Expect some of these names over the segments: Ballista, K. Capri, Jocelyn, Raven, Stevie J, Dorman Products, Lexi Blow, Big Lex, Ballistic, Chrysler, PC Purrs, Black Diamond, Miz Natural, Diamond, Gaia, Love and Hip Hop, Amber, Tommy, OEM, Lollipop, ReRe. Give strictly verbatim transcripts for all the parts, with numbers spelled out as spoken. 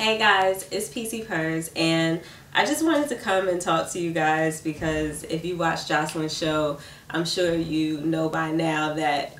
Hey guys, it's P C Purrs, and I just wanted to come and talk to you guys because if you watch Jocelyn's show, I'm sure you know by now that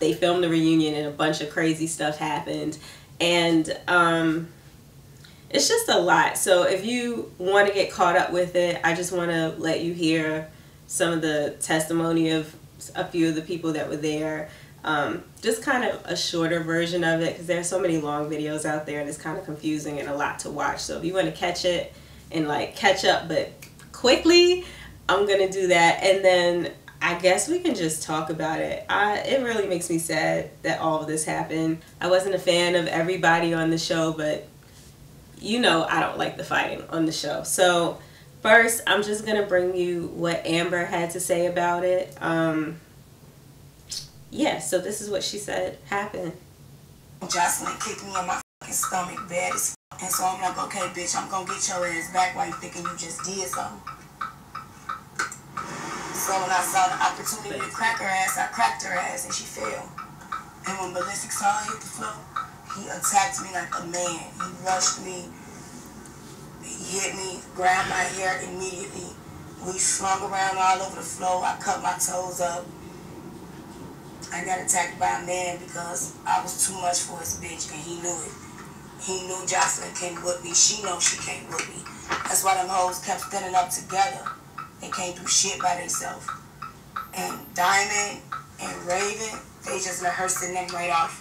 they filmed the reunion and a bunch of crazy stuff happened, and um, it's just a lot. So if you want to get caught up with it, I just want to let you hear some of the testimony of a few of the people that were there. Um, just kind of a shorter version of it because there's so many long videos out there and it's kind of confusing and a lot to watch. So if you want to catch it and like catch up but quickly, I'm gonna do that, and then I guess we can just talk about it. I, it really makes me sad that all of this happened. I wasn't a fan of everybody on the show, but you know I don't like the fighting on the show. So first I'm just gonna bring you what Amber had to say about it. Um, Yeah, so this is what she said happened. Jocelyn kicked me in my fucking stomach bad as fuck. And so I'm like, okay, bitch, I'm going to get your ass back while you thinking you just did something. So when I saw the opportunity to crack her ass, I cracked her ass and she fell. And when Ballistic saw her hit the floor, he attacked me like a man. He rushed me, he hit me, grabbed my hair immediately. We slung around all over the floor. I cut my toes up. I got attacked by a man because I was too much for his bitch, and he knew it. He knew Jocelyn can't whip me. She knows she can't whip me. That's why them hoes kept standing up together. They can't do shit by themselves. And Diamond and Raven, they just let her sit them right off.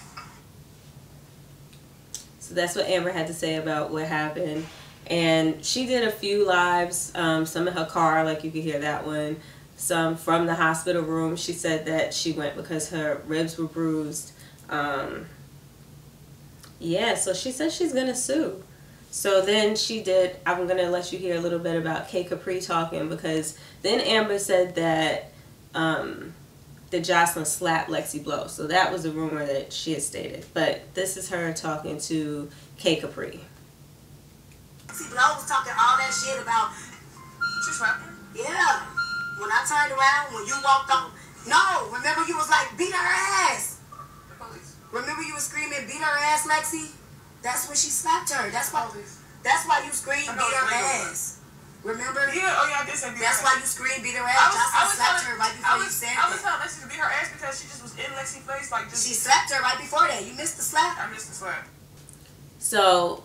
So that's what Amber had to say about what happened. And she did a few lives, um, some in her car, like you could hear that one. Some from the hospital room. She said that she went because her ribs were bruised. Um, yeah, so she said she's gonna sue. So then she did, I'm gonna let you hear a little bit about K. Capri talking, because then Amber said that um, the Jocelyn slapped Lexi Blow. So that was a rumor that she had stated. But this is her talking to K. Capri. Lexi Blow was talking all that shit about, just rapping? Yeah. When I turned around, when you walked off, no, remember you was like, beat her ass. The police. Remember you was screaming, beat her ass, Lexi? That's when she slapped her. That's why That's why you screamed, beat her ass. Remember? Yeah, oh yeah, I did say beat her ass. That's why you screamed, beat her ass. Jocelyn slapped her right before you said that. I was telling Lexi to beat her ass because she just was in Lexi's face. Like just, she slapped her right before that. You missed the slap? I missed the slap. So,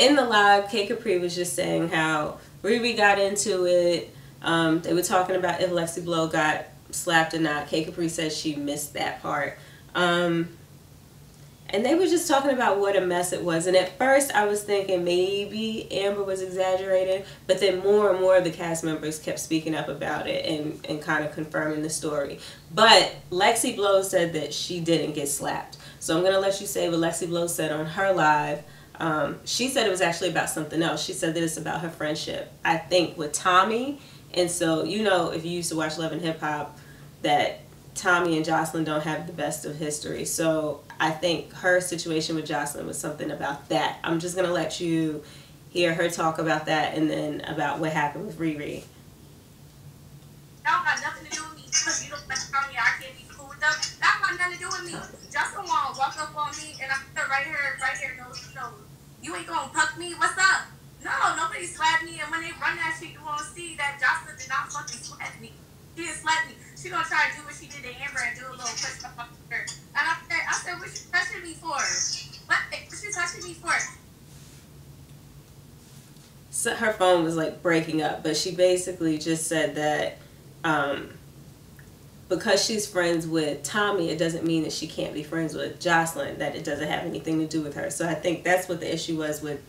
in the live, K. Capri was just saying how ReRe got into it. Um, they were talking about if Lexi Blow got slapped or not. K. Capri says she missed that part. Um, and they were just talking about what a mess it was. And at first I was thinking maybe Amber was exaggerating, but then more and more of the cast members kept speaking up about it and, and kind of confirming the story. But Lexi Blow said that she didn't get slapped. So I'm going to let you say what Lexi Blow said on her live. Um, she said it was actually about something else. She said that it's about her friendship, I think, with Tommy. And so, you know, if you used to watch Love and Hip Hop, that Tommy and Jocelyn don't have the best of history. So I think her situation with Jocelyn was something about that. I'm just going to let you hear her talk about that and then about what happened with ReRe. Y'all got nothing to do with me. You don't like Tommy. I can't be cool with them. That got nothing to do with me. Jocelyn won't walk up on me and I'm right here, right here, nose to nose. You ain't going to puck me? What's up? No, nobody slapped me, and when they run that shit, you won't see that Jocelyn did not fucking slap me. She didn't slap me. She gonna try to do what she did to Amber and do a little push up on her. And I said, I said, what you touching me for? What, what you touching me for? So her phone was like breaking up, but she basically just said that um, because she's friends with Tommy, it doesn't mean that she can't be friends with Jocelyn, that it doesn't have anything to do with her. So I think that's what the issue was with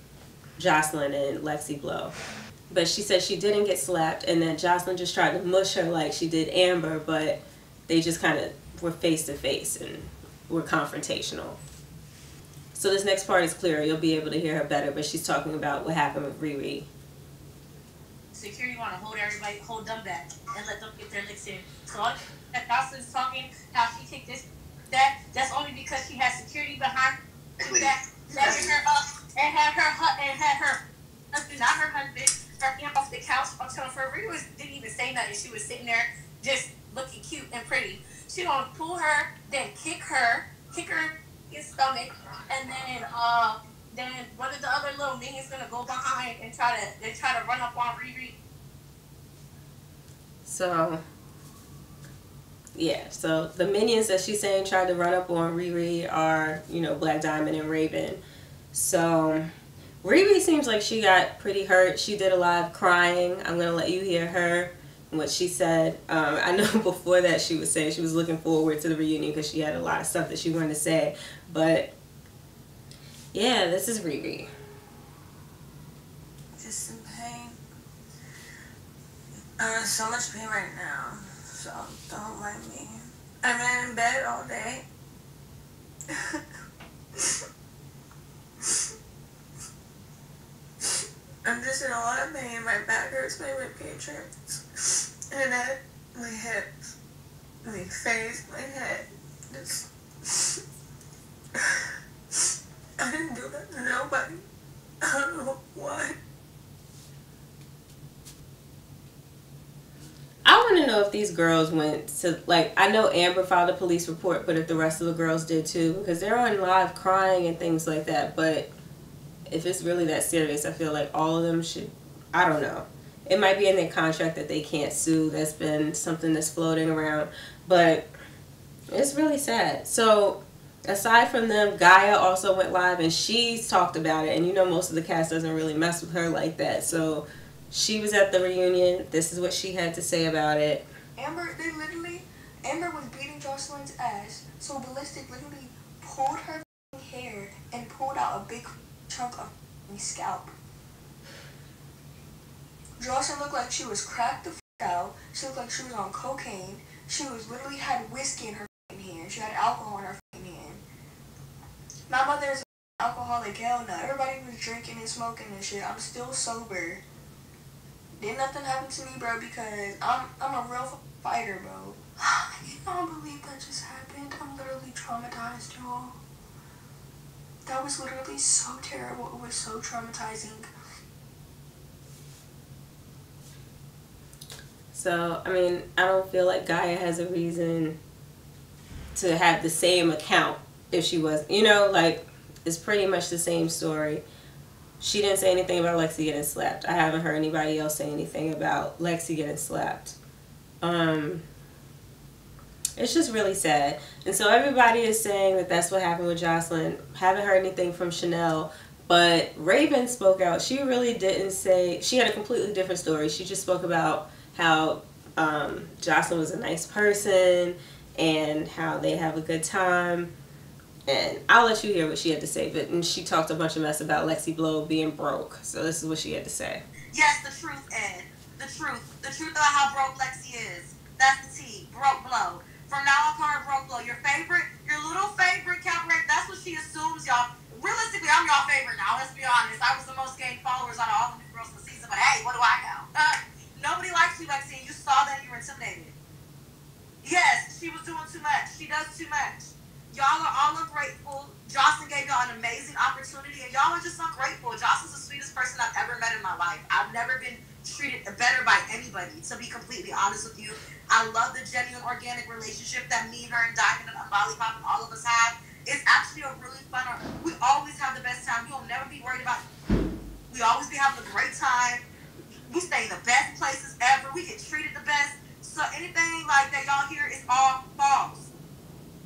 Jocelyn and Lexi Blow. But she said she didn't get slapped and that Jocelyn just tried to mush her like she did Amber, but they just kind of were face to face and were confrontational. So this next part is clearer. You'll be able to hear her better, but she's talking about what happened with ReRe. Security want to hold everybody, hold them back and let them get their licks in. So all that Jocelyn's talking, how she kicked this, that, that's only because she has security behind that, letting her up. And had her and had her husband, not her husband, her aunt off the couch. I'm telling her, ReRe was didn't even say nothing. She was sitting there just looking cute and pretty. She gonna pull her, then kick her, kick her in the stomach, and then uh then one of the other little minions gonna go behind and try to they try to run up on ReRe. So yeah, so the minions that she's saying tried to run up on ReRe are, you know, Black Diamond and Raven. So ReRe seems like she got pretty hurt. She did a lot of crying. I'm gonna let you hear her and what she said. Um, I know before that she was saying she was looking forward to the reunion because she had a lot of stuff that she wanted to say, but yeah, this is ReRe. Just in pain. I'm in so much pain right now, so don't mind me. I've been in bed all day. I'm just in a lot of pain. My back hurts, my rib cage hurts, my neck, my hips, my face, my head. Just... I didn't do that to nobody. I don't know why. I want to know if these girls went to, like, I know Amber filed a police report, but if the rest of the girls did too, because they're on live crying and things like that, but if it's really that serious, I feel like all of them should, I don't know. It might be in their contract that they can't sue. That's been something that's floating around, but it's really sad. So aside from them, Gaia also went live and she's talked about it, and you know most of the cast doesn't really mess with her like that. So she was at the reunion. This is what she had to say about it. Amber, they literally, Amber was beating Jocelyn's ass, so Ballistic literally pulled her hair and pulled out a big chunk of my scalp. Jocelyn looked like she was cracked the f out. She looked like she was on cocaine. She was literally had whiskey in her hand. She had alcohol in her hand. My mother is an alcoholic, hell no. Everybody was drinking and smoking and shit. I'm still sober. Did nothing happen to me, bro, because I'm I'm a real fighter, bro. I don't believe that just happened. I'm literally traumatized, y'all. That was literally so terrible. It was so traumatizing. So, I mean, I don't feel like Gaia has a reason to have the same account if she was, you know, like, it's pretty much the same story. She didn't say anything about Lexi getting slapped. I haven't heard anybody else say anything about Lexi getting slapped. Um... It's just really sad. And so everybody is saying that that's what happened with Jocelyn. Haven't heard anything from Chanel, but Raven spoke out. She really didn't say, she had a completely different story. She just spoke about how um, Jocelyn was a nice person and how they have a good time. And I'll let you hear what she had to say, but and she talked a bunch of mess about Lexi Blow being broke. So this is what she had to say. Yes, the truth, Ed. The truth. The truth about how broke Lexi is. That's the T. Broke Blow. From now on, call her Broke Blow. Your favorite, your little favorite Capri, that's what she assumes, y'all. Realistically, I'm y'all favorite now. Let's be honest. I was the most gained followers out of all the new girls in the season, but hey, what do I know? Uh, nobody likes you, Lexi, and you saw that, you were intimidated. Yes, she was doing too much. She does too much. Y'all are all ungrateful. Jocelyn gave y'all an amazing opportunity, and y'all are just ungrateful. Jocelyn's the sweetest person I've ever met in my life. I've never been treated better by anybody, to be completely honest with you. I love the genuine organic relationship that me and her and Diamond and Lollipop and all of us have. It's actually a really fun, we always have the best time. We will never be worried about it. We always be having a great time. We stay in the best places ever. We get treated the best. So anything like that y'all hear is all false.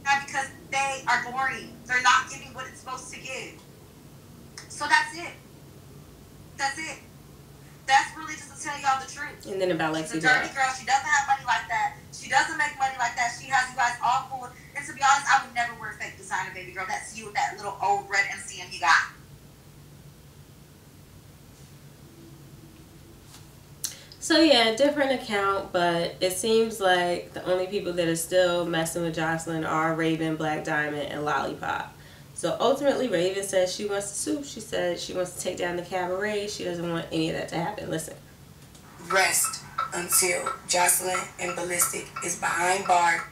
Not because they are boring. They're not giving what it's supposed to give. So that's it. That's it. That's really just to tell y'all the truth. And then about Lexi Blow. She's a dirty girl. She doesn't have money like that. She doesn't make money like that. She has you guys all fooled. And to be honest, I would never wear a fake designer, baby girl. That's you with that little old red M C M you got. So yeah, different account, but it seems like the only people that are still messing with Jocelyn are Raven, Black Diamond, and Lollipop. So ultimately, Raven says she wants to sue. She says she wants to take down the cabaret. She doesn't want any of that to happen. Listen. Rest until Jocelyn and Ballistic is behind bar.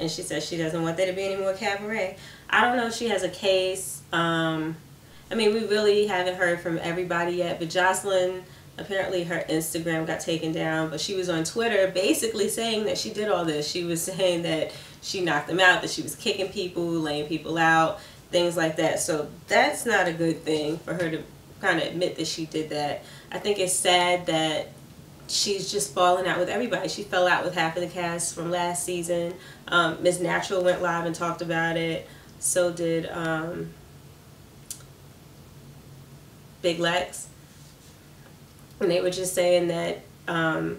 And she says she doesn't want there to be any more cabaret. I don't know if she has a case. Um, I mean, we really haven't heard from everybody yet. But Jocelyn, apparently her Instagram got taken down. But she was on Twitter basically saying that she did all this. She was saying that she knocked them out, that she was kicking people, laying people out. things like that. So that's not a good thing for her to kind of admit that she did that. I think it's sad that she's just falling out with everybody. She fell out with half of the cast from last season. Um, Miz Natural went live and talked about it. So did um, Big Lex. And they were just saying that um,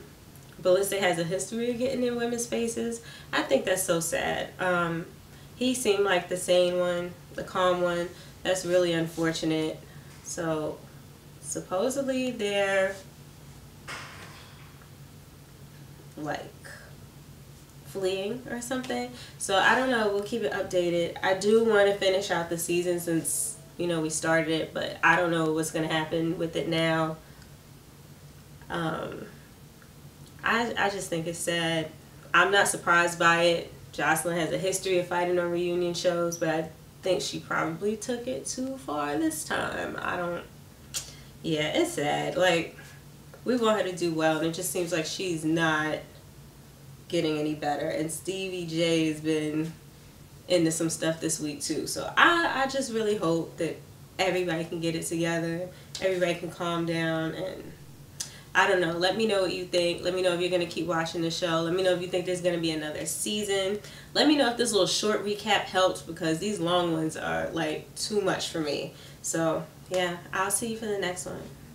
Ballista has a history of getting in women's faces. I think that's so sad. Um, he seemed like the sane one, the calm one. That's really unfortunate. So supposedly they're like fleeing or something. So I don't know. We'll keep it updated. I do want to finish out the season since, you know, we started it, but I don't know what's going to happen with it now. Um, I, I just think it's sad. I'm not surprised by it. Jocelyn has a history of fighting on reunion shows, but I think she probably took it too far this time. I don't, yeah, it's sad. Like, we want her to do well, and it just seems like she's not getting any better. And Stevie J has been into some stuff this week too. So I, I just really hope that everybody can get it together. Everybody can calm down, and I don't know. Let me know what you think. Let me know if you're going to keep watching the show. Let me know if you think there's going to be another season. Let me know if this little short recap helps, because these long ones are like too much for me. So yeah, I'll see you for the next one.